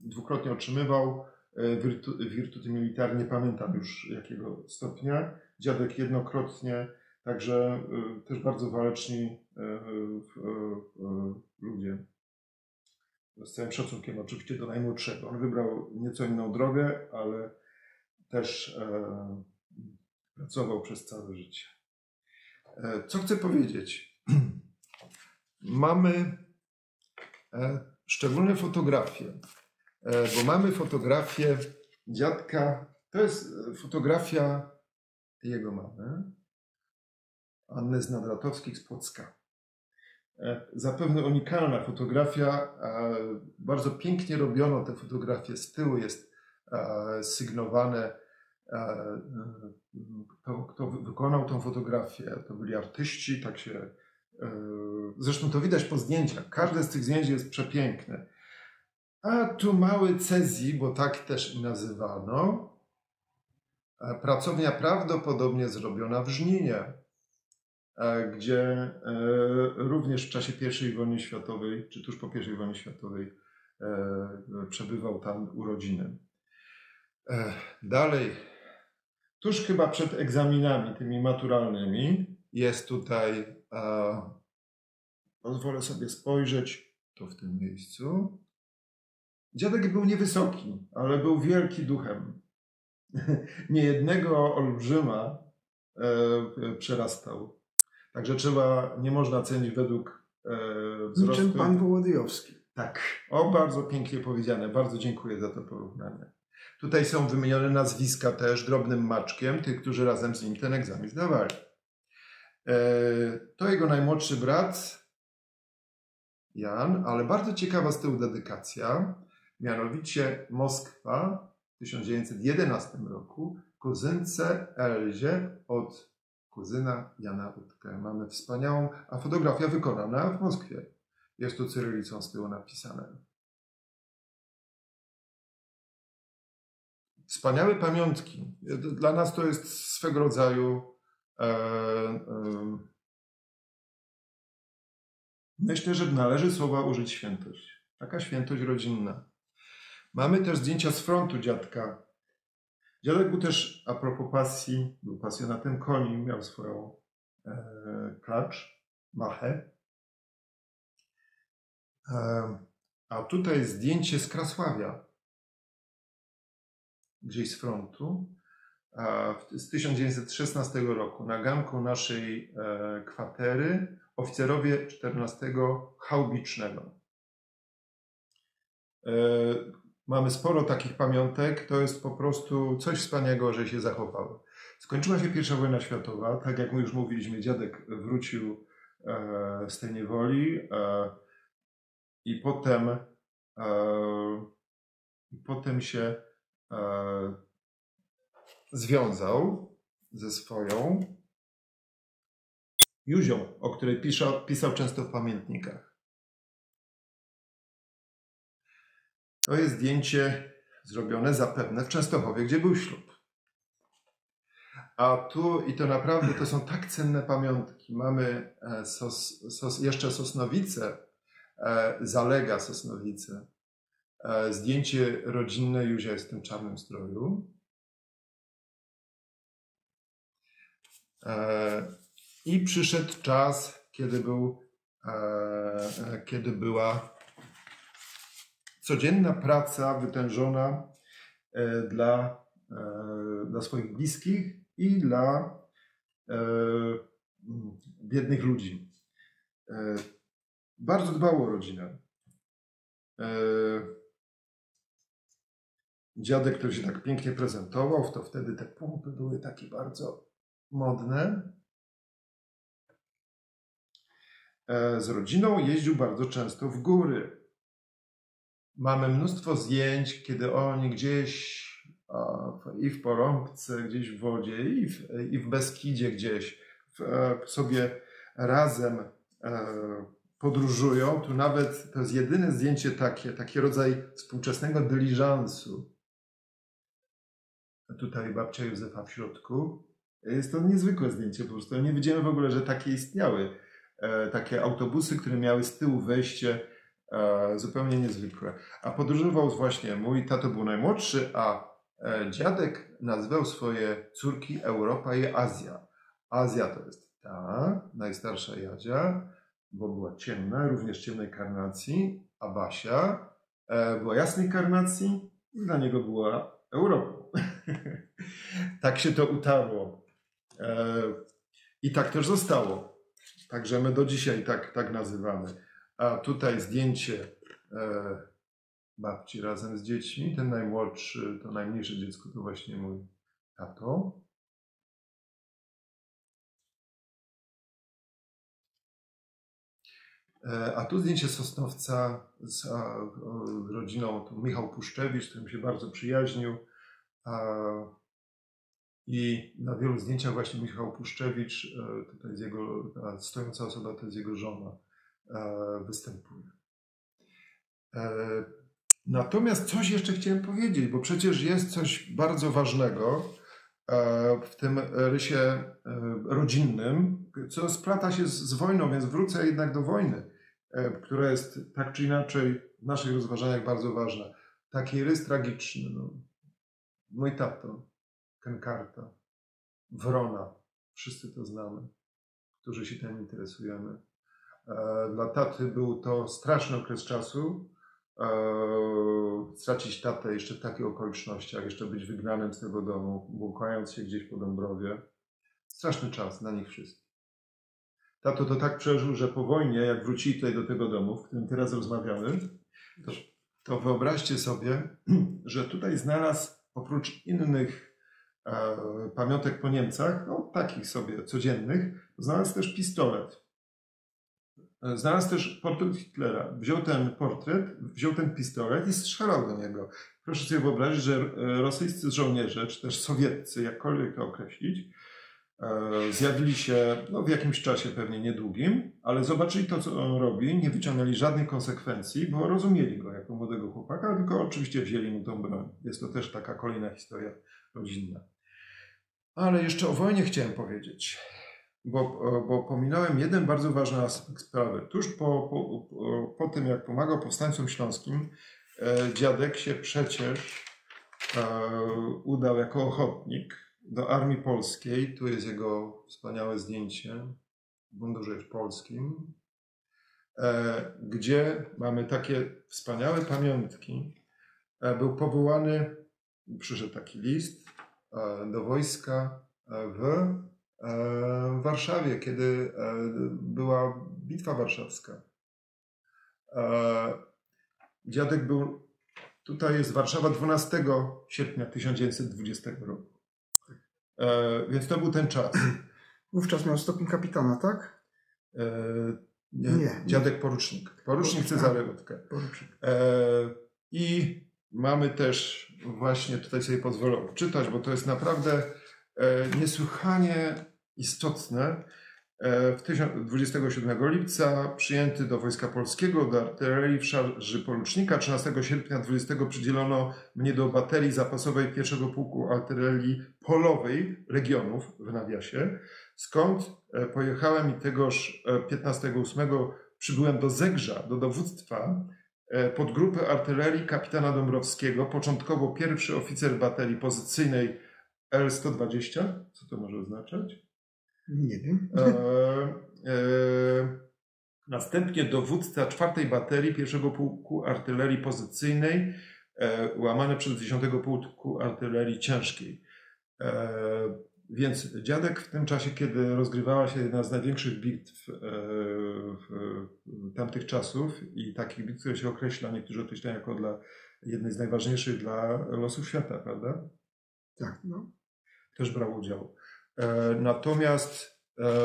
dwukrotnie otrzymywał wirtuty, wirtuty militarne, nie pamiętam już jakiego stopnia, dziadek jednokrotnie, także też bardzo waleczni ludzie. Z całym szacunkiem oczywiście do najmłodszego. On wybrał nieco inną drogę, ale też pracował przez całe życie. Co chcę powiedzieć? Mamy szczególne fotografie, bo mamy fotografię dziadka. To jest fotografia jego mamy, Anny z Nadratowskich z Płocka. Zapewne unikalna fotografia. Bardzo pięknie robiono te fotografie. Z tyłu jest sygnowane, Kto, kto wykonał tą fotografię, to byli artyści, tak się, zresztą to widać po zdjęciach, każde z tych zdjęć jest przepiękne. A tu mały Cezi, bo tak też i nazywano, pracownia prawdopodobnie zrobiona w Żninie, gdzie również w czasie pierwszej wojny światowej, czy tuż po pierwszej wojnie światowej przebywał tam urodziny. Dalej, tuż chyba przed egzaminami tymi maturalnymi jest tutaj, a, pozwolę sobie spojrzeć, to w tym miejscu. Dziadek był niewysoki, ale był wielki duchem. Niejednego olbrzyma e, przerastał. Także trzeba, nie można cenić według e, wzrostu. Niczym pan Wołodyjowski. Tak. O, bardzo pięknie powiedziane. Bardzo dziękuję za to porównanie. Tutaj są wymienione nazwiska też drobnym maczkiem tych, którzy razem z nim ten egzamin zdawali. E, to jego najmłodszy brat Jan, ale bardzo ciekawa z tyłu dedykacja, mianowicie Moskwa w tysiąc dziewięćset jedenastym roku, kuzynce Elzie od kuzyna Jana Uthke. Mamy wspaniałą, a fotografia wykonana w Moskwie. Jest tu cyrylicą z tyłu napisane. Wspaniałe pamiątki. Dla nas to jest swego rodzaju e, e, myślę, że należy słowa użyć świętość. Taka świętość rodzinna. Mamy też zdjęcia z frontu dziadka. Dziadek był też, a propos pasji, był pasjonatem koni, miał swoją e, klacz, machę. E, a tutaj zdjęcie z Krasławia, gdzieś z frontu, e, z tysiąc dziewięćset szesnastego roku, na ganku naszej e, kwatery, oficerowie czternastego Haubicznego. E, Mamy sporo takich pamiątek, to jest po prostu coś wspaniałego, że się zachowały. Skończyła się pierwsza wojna światowa, tak jak my już mówiliśmy, dziadek wrócił e, z tej niewoli e, i potem, e, potem się e, związał ze swoją Józią, o której pisał, pisał często w pamiętnikach. To jest zdjęcie zrobione zapewne w Częstochowie, gdzie był ślub. A tu, i to naprawdę, to są tak cenne pamiątki. Mamy sos, sos, jeszcze Sosnowice, e, zalega Sosnowice. E, zdjęcie rodzinne, Józia jest w tym czarnym stroju. E, I przyszedł czas, kiedy był, e, kiedy była codzienna praca wytężona e, dla, e, dla swoich bliskich i dla e, biednych ludzi. E, bardzo dbało o rodzinę. E, dziadek, który się tak pięknie prezentował, to wtedy te pompy były takie bardzo modne. E, z rodziną jeździł bardzo często w góry. Mamy mnóstwo zdjęć, kiedy oni gdzieś i w Porąbce, gdzieś w wodzie, i w, i w Beskidzie gdzieś w, sobie razem podróżują. Tu nawet to jest jedyne zdjęcie takie, taki rodzaj współczesnego dyliżansu. Tutaj babcia Józefa w środku. Jest to niezwykłe zdjęcie, po prostu nie wiedziałem w ogóle, że takie istniały. Takie autobusy, które miały z tyłu wejście. E, zupełnie niezwykłe. A podróżował właśnie, mój tato był najmłodszy, a e, dziadek nazwał swoje córki Europa i Azja. Azja to jest ta najstarsza Jadzia, bo była ciemna, również ciemnej karnacji, a Basia e, była jasnej karnacji i dla niego była Europą. Tak się to utarło. E, I tak też zostało. Także my do dzisiaj tak, tak nazywamy. A tutaj zdjęcie e, babci razem z dziećmi. Ten najmłodszy, to najmniejsze dziecko to właśnie mój tato. E, a tu zdjęcie Sosnowca z a, o, rodziną, to Michał Puszczewicz, z którym się bardzo przyjaźnił. A, I na wielu zdjęciach właśnie Michał Puszczewicz, e, tutaj jest jego, ta stojąca osoba to jest jego żona. Występuje. Natomiast coś jeszcze chciałem powiedzieć, bo przecież jest coś bardzo ważnego w tym rysie rodzinnym, co splata się z wojną, więc wrócę jednak do wojny, która jest tak czy inaczej w naszych rozważaniach bardzo ważna. Taki rys tragiczny. No. Mój tato, Kenkarta, Wrona, wszyscy to znamy, którzy się tym interesujemy. Dla taty był to straszny okres czasu, stracić tatę jeszcze w takich okolicznościach, jeszcze być wygnanym z tego domu, błąkając się gdzieś po Dąbrowie. Straszny czas dla nich wszystkich. Tato to tak przeżył, że po wojnie, jak wrócili tutaj do tego domu, w którym teraz rozmawiamy, to, to wyobraźcie sobie, że tutaj znalazł oprócz innych e, pamiątek po Niemcach, no takich sobie codziennych, znalazł też pistolet. Znalazł też portret Hitlera. Wziął ten portret, wziął ten pistolet i strzelał do niego. Proszę sobie wyobrazić, że rosyjscy żołnierze, czy też sowieccy, jakkolwiek to określić, zjawili się no, w jakimś czasie pewnie niedługim, ale zobaczyli to, co on robi, nie wyciągnęli żadnych konsekwencji, bo rozumieli go jako młodego chłopaka, tylko oczywiście wzięli mu tą broń. Jest to też taka kolejna historia rodzinna. Ale jeszcze o wojnie chciałem powiedzieć, bo, bo pominąłem jeden bardzo ważny aspekt sprawy. Tuż po, po, po tym, jak pomagał powstańcom śląskim, dziadek się przecież udał jako ochotnik do Armii Polskiej. Tu jest jego wspaniałe zdjęcie w mundurze polskim, gdzie mamy takie wspaniałe pamiątki. Był powołany, przyszedł taki list do wojska w Warszawie, kiedy była Bitwa Warszawska. Dziadek był, tutaj jest Warszawa dwunastego sierpnia tysiąc dziewięćset dwudziestego roku. E, więc to był ten czas. Wówczas miał stopień kapitana, tak? E, nie, nie, dziadek nie. Porucznik. Porucznik Cezary Uthke. E, I mamy też, właśnie tutaj sobie pozwolę odczytać, bo to jest naprawdę e, niesłychanie istotne. E, w dwudziestego siódmego lipca przyjęty do Wojska Polskiego, do artylerii w szarży porucznika. trzynastego sierpnia dwudziestego przydzielono mnie do baterii zapasowej pierwszego pułku artylerii polowej Legionów w nawiasie, skąd pojechałem i tegoż piętnastego ósmego przybyłem do Zegrza, do dowództwa podgrupy artylerii kapitana Dąbrowskiego, początkowo pierwszy oficer baterii pozycyjnej el sto dwadzieścia. Co to może oznaczać? Nie wiem. E, e, następnie dowódca czwartej baterii pierwszego pułku artylerii pozycyjnej, e, łamane przez dziesiątego pułku artylerii ciężkiej. E, więc dziadek w tym czasie, kiedy rozgrywała się jedna z największych bitw e, w, w tamtych czasów i takich bitw, które się określa, niektórzy określają jako dla jednej z najważniejszych dla losów świata, prawda? Tak, no. Też brał udział. Natomiast e,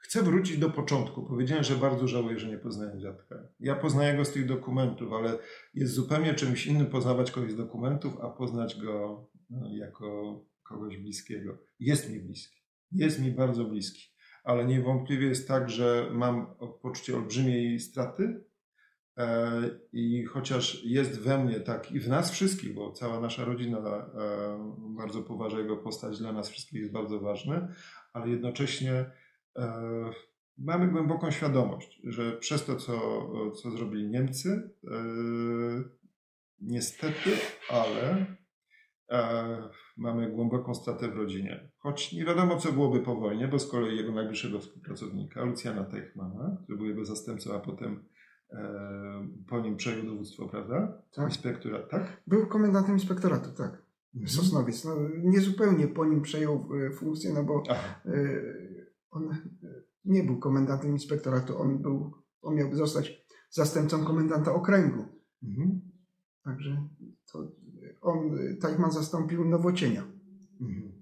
chcę wrócić do początku. Powiedziałem, że bardzo żałuję, że nie poznałem dziadka. Ja poznaję go z tych dokumentów, ale jest zupełnie czymś innym poznawać kogoś z dokumentów, a poznać go no, jako kogoś bliskiego. Jest mi bliski. Jest mi bardzo bliski. Ale niewątpliwie jest tak, że mam poczucie olbrzymiej straty. I chociaż jest we mnie tak i w nas wszystkich, bo cała nasza rodzina bardzo poważa jego postać, dla nas wszystkich jest bardzo ważny, ale jednocześnie mamy głęboką świadomość, że przez to, co, co zrobili Niemcy, niestety, ale mamy głęboką stratę w rodzinie. Choć nie wiadomo, co byłoby po wojnie, bo z kolei jego najbliższego współpracownika, Lucjana Teichmana, który był jego zastępcą, a potem po nim przejął dowództwo, prawda? Tak. Inspektorat, tak? Był komendantem inspektoratu, tak. Mhm. Sosnowiec. No, niezupełnie po nim przejął funkcję, no bo Aha. on nie był komendantem inspektoratu, on był, on miał zostać zastępcą komendanta okręgu. Mhm. Także to on, Teichmann zastąpił Nowocienia, mhm.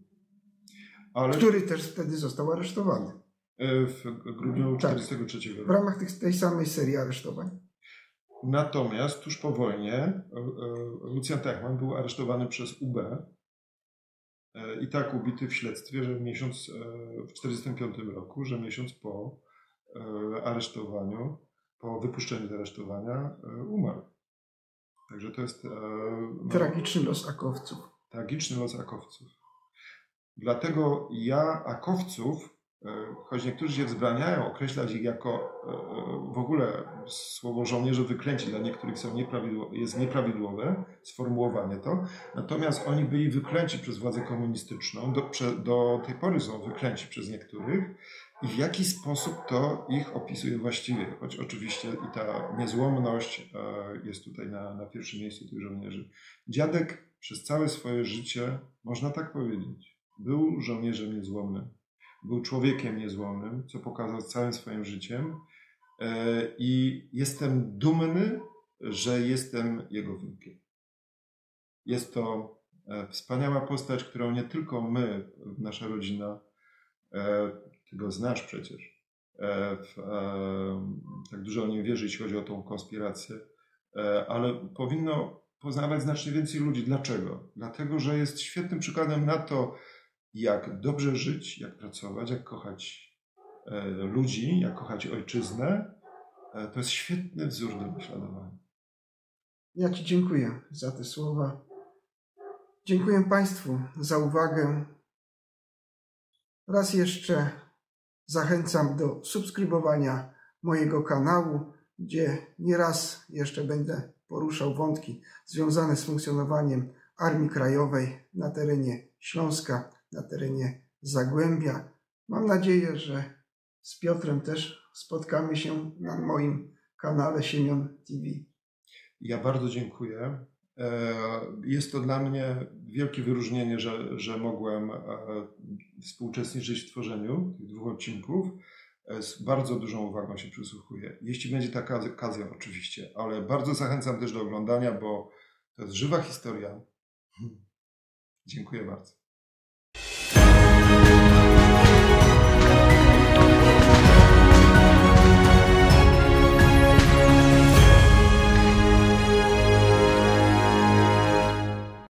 Ale... który też wtedy został aresztowany. W grudniu tysiąc dziewięćset czterdziestego trzeciego roku. W ramach tych, tej samej serii aresztowań. Natomiast tuż po wojnie Lucjan Teichmann był aresztowany przez U B i tak ubity w śledztwie, że miesiąc w tysiąc dziewięćset czterdziestym piątym roku, że miesiąc po aresztowaniu, po wypuszczeniu z aresztowania umarł. Także to jest... Tragiczny los akowców. Tragiczny los akowców. Dlatego ja akowców, choć niektórzy się wzbraniają określać ich jako w ogóle słowo żołnierze wyklęci, dla niektórych są nieprawidło, jest nieprawidłowe sformułowanie to, natomiast oni byli wyklęci przez władzę komunistyczną, do, do tej pory są wyklęci przez niektórych i w jaki sposób to ich opisuje właściwie, choć oczywiście i ta niezłomność jest tutaj na, na pierwszym miejscu tych żołnierzy. Dziadek przez całe swoje życie, można tak powiedzieć, był żołnierzem niezłomnym. Był człowiekiem niezłomnym, co pokazał całym swoim życiem. I jestem dumny, że jestem jego wnukiem. Jest to wspaniała postać, którą nie tylko my, nasza rodzina, ty go znasz przecież, w, tak dużo o nim wierzy, jeśli chodzi o tą konspirację, ale powinno poznawać znacznie więcej ludzi. Dlaczego? Dlatego, że jest świetnym przykładem na to, jak dobrze żyć, jak pracować, jak kochać ludzi, jak kochać ojczyznę. To jest świetny wzór do naśladowania. Ja Ci dziękuję za te słowa. Dziękuję Państwu za uwagę. Raz jeszcze zachęcam do subskrybowania mojego kanału, gdzie nieraz jeszcze będę poruszał wątki związane z funkcjonowaniem Armii Krajowej na terenie Śląska, na terenie Zagłębia. Mam nadzieję, że z Piotrem też spotkamy się na moim kanale Siemion T V. Ja bardzo dziękuję. Jest to dla mnie wielkie wyróżnienie, że, że mogłem współuczestniczyć w tworzeniu tych dwóch odcinków. Z bardzo dużą uwagą się przysłuchuję. Jeśli będzie taka okazja, oczywiście, ale bardzo zachęcam też do oglądania, bo to jest żywa historia. Dziękuję bardzo.